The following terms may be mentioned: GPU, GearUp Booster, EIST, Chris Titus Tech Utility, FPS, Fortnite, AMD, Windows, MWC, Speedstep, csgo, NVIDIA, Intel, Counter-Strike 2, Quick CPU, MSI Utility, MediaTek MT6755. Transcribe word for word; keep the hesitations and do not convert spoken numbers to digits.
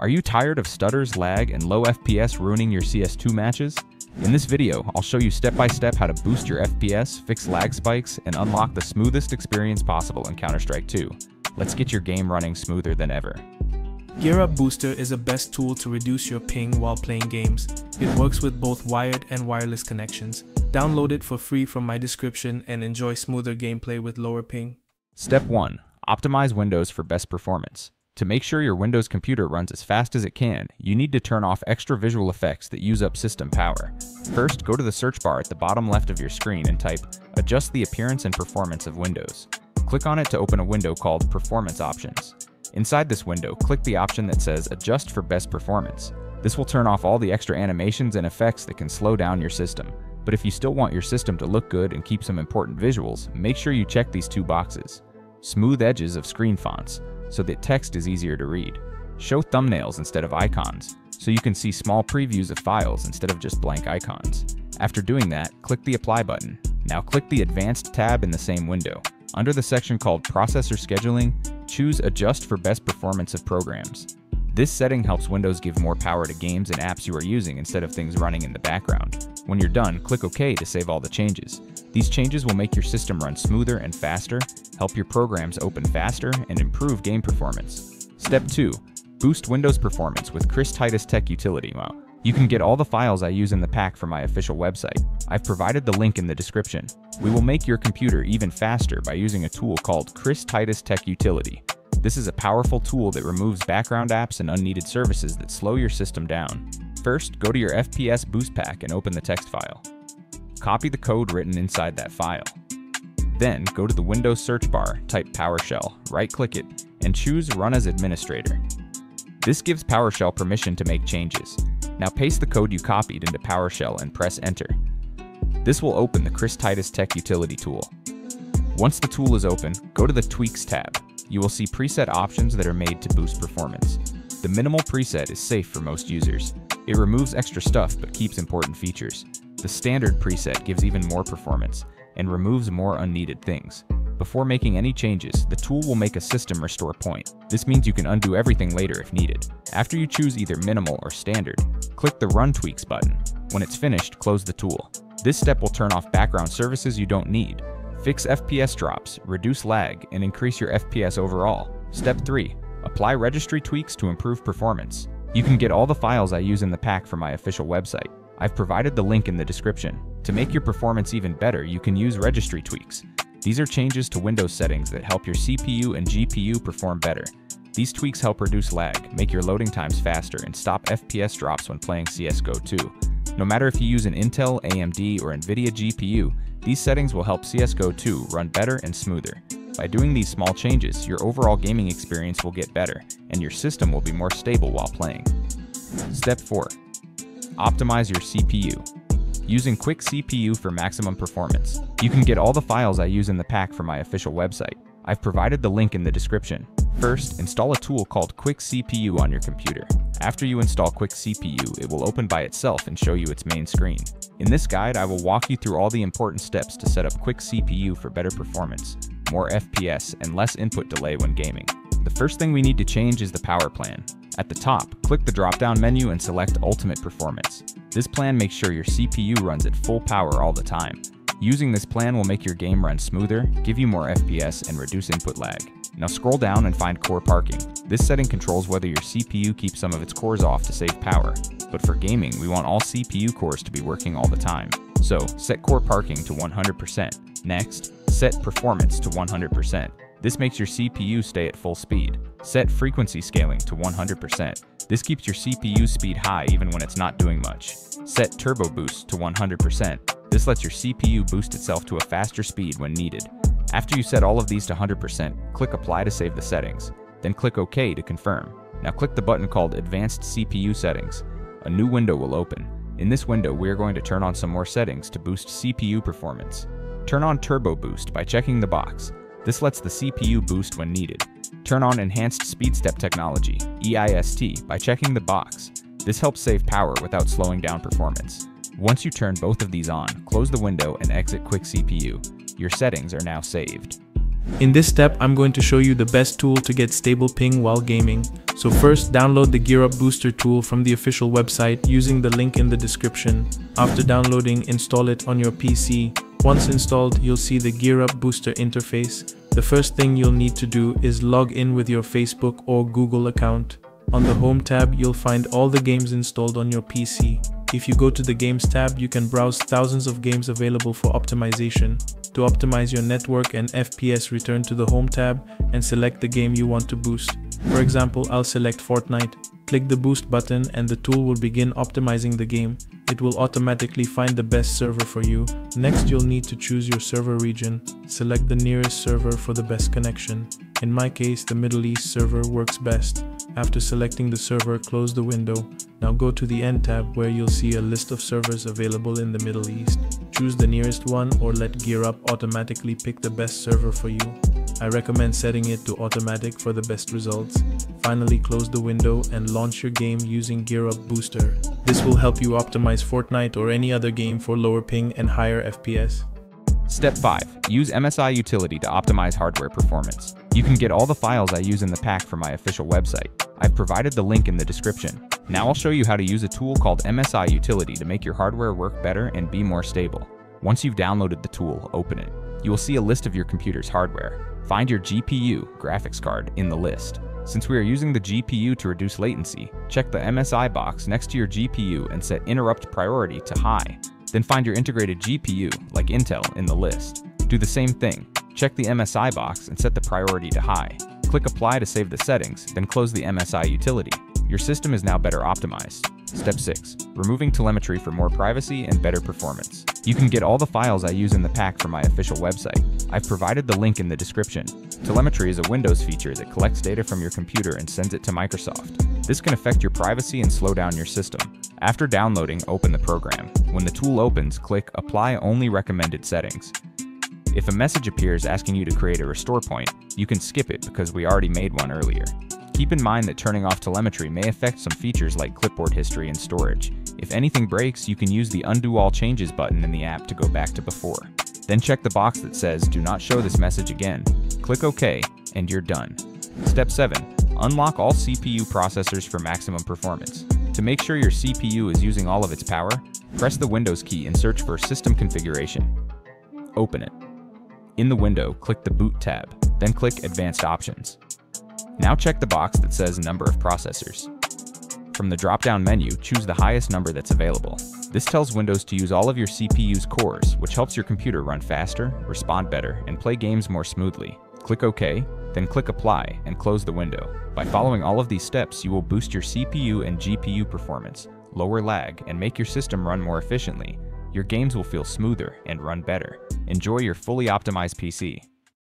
Are you tired of stutters, lag, and low F P S ruining your C S two matches? In this video, I'll show you step-by-step how to boost your F P S, fix lag spikes, and unlock the smoothest experience possible in Counter-Strike two. Let's get your game running smoother than ever. GearUp Booster is the best tool to reduce your ping while playing games. It works with both wired and wireless connections. Download it for free from my description and enjoy smoother gameplay with lower ping. Step one. Optimize Windows for best performance. To make sure your Windows computer runs as fast as it can, you need to turn off extra visual effects that use up system power. First, go to the search bar at the bottom left of your screen and type, Adjust the appearance and performance of Windows. Click on it to open a window called Performance Options. Inside this window, click the option that says Adjust for best performance. This will turn off all the extra animations and effects that can slow down your system. But if you still want your system to look good and keep some important visuals, make sure you check these two boxes. Smooth edges of screen fonts, so that text is easier to read. Show thumbnails instead of icons, so you can see small previews of files instead of just blank icons. After doing that, click the Apply button. Now click the Advanced tab in the same window. Under the section called Processor Scheduling, choose Adjust for Best Performance of Programs. This setting helps Windows give more power to games and apps you are using instead of things running in the background. When you're done, click OK to save all the changes. These changes will make your system run smoother and faster, help your programs open faster, and improve game performance. Step two. Boost Windows performance with Chris Titus Tech Utility. Wow. You can get all the files I use in the pack from my official website. I've provided the link in the description. We will make your computer even faster by using a tool called Chris Titus Tech Utility. This is a powerful tool that removes background apps and unneeded services that slow your system down. First, go to your F P S boost pack and open the text file. Copy the code written inside that file. Then, go to the Windows search bar, type PowerShell, right-click it, and choose Run as Administrator. This gives PowerShell permission to make changes. Now paste the code you copied into PowerShell and press Enter. This will open the Chris Titus Tech Utility tool. Once the tool is open, go to the Tweaks tab. You will see preset options that are made to boost performance. The minimal preset is safe for most users. It removes extra stuff but keeps important features. The standard preset gives even more performance and removes more unneeded things. Before making any changes, the tool will make a system restore point. This means you can undo everything later if needed. After you choose either minimal or standard, click the Run Tweaks button. When it's finished, close the tool. This step will turn off background services you don't need, fix F P S drops, reduce lag, and increase your F P S overall. Step three. Apply registry tweaks to improve performance. You can get all the files I use in the pack from my official website. I've provided the link in the description. To make your performance even better, you can use registry tweaks. These are changes to Windows settings that help your C P U and G P U perform better. These tweaks help reduce lag, make your loading times faster, and stop F P S drops when playing C S G O two. No matter if you use an Intel, A M D, or NVIDIA G P U, these settings will help C S G O two run better and smoother. By doing these small changes, your overall gaming experience will get better, and your system will be more stable while playing. Step four. Optimize your C P U. Using Quick C P U for maximum performance. You can get all the files I use in the pack from my official website. I've provided the link in the description. First, install a tool called Quick C P U on your computer. After you install Quick C P U, it will open by itself and show you its main screen. In this guide, I will walk you through all the important steps to set up Quick C P U for better performance, more F P S, and less input delay when gaming. The first thing we need to change is the power plan. At the top, click the drop-down menu and select Ultimate Performance. This plan makes sure your C P U runs at full power all the time. Using this plan will make your game run smoother, give you more F P S, and reduce input lag. Now scroll down and find Core Parking. This setting controls whether your C P U keeps some of its cores off to save power. But for gaming, we want all C P U cores to be working all the time. So, set Core Parking to one hundred percent. Next, set Performance to one hundred percent. This makes your C P U stay at full speed. Set Frequency Scaling to one hundred percent. This keeps your C P U speed high even when it's not doing much. Set Turbo Boost to one hundred percent. This lets your C P U boost itself to a faster speed when needed. After you set all of these to one hundred percent, click Apply to save the settings, then click OK to confirm. Now click the button called Advanced C P U Settings. A new window will open. In this window, we are going to turn on some more settings to boost C P U performance. Turn on Turbo Boost by checking the box. This lets the C P U boost when needed. Turn on Enhanced Speedstep Technology, E I S T, by checking the box. This helps save power without slowing down performance. Once you turn both of these on, close the window and exit Quick C P U. Your settings are now saved. In this step, I'm going to show you the best tool to get stable ping while gaming. So first, download the GearUp Booster tool from the official website using the link in the description. After downloading, install it on your P C. Once installed, you'll see the GearUp Booster interface. The first thing you'll need to do is log in with your Facebook or Google account. On the Home tab, you'll find all the games installed on your P C. If you go to the Games tab, you can browse thousands of games available for optimization. To optimize your network and F P S, return to the Home tab and select the game you want to boost. For example, I'll select Fortnite. Click the Boost button and the tool will begin optimizing the game. It will automatically find the best server for you. Next, you'll need to choose your server region. Select the nearest server for the best connection. In my case, the Middle East server works best. After selecting the server, close the window. Now go to the End tab, where you'll see a list of servers available in the Middle East. Choose the nearest one or let GearUp automatically pick the best server for you. I recommend setting it to automatic for the best results. Finally, close the window and launch your game using GearUp Booster. This will help you optimize Fortnite or any other game for lower ping and higher F P S. Step five. Use M S I Utility to optimize hardware performance. You can get all the files I use in the pack from my official website. I've provided the link in the description. Now I'll show you how to use a tool called M S I Utility to make your hardware work better and be more stable. Once you've downloaded the tool, open it. You will see a list of your computer's hardware. Find your G P U, graphics card, in the list. Since we are using the G P U to reduce latency, check the M S I box next to your G P U and set interrupt priority to high. Then find your integrated G P U, like Intel, in the list. Do the same thing. Check the M S I box and set the priority to high. Click Apply to save the settings, then close the M S I Utility. Your system is now better optimized. Step six. Removing telemetry for more privacy and better performance. You can get all the files I use in the pack from my official website. I've provided the link in the description. Telemetry is a Windows feature that collects data from your computer and sends it to Microsoft. This can affect your privacy and slow down your system. After downloading, open the program. When the tool opens, click Apply Only Recommended Settings. If a message appears asking you to create a restore point, you can skip it because we already made one earlier. Keep in mind that turning off telemetry may affect some features like clipboard history and storage. If anything breaks, you can use the Undo All Changes button in the app to go back to before. Then check the box that says, Do not show this message again. Click OK, and you're done. Step seven. Unlock all C P U processors for maximum performance. To make sure your C P U is using all of its power, press the Windows key and search for System Configuration. Open it. In the window, click the Boot tab, then click Advanced Options. Now check the box that says Number of Processors. From the drop-down menu, choose the highest number that's available. This tells Windows to use all of your C P U's cores, which helps your computer run faster, respond better, and play games more smoothly. Click OK, then click Apply, and close the window. By following all of these steps, you will boost your C P U and G P U performance, lower lag, and make your system run more efficiently. Your games will feel smoother and run better. Enjoy your fully optimized P C.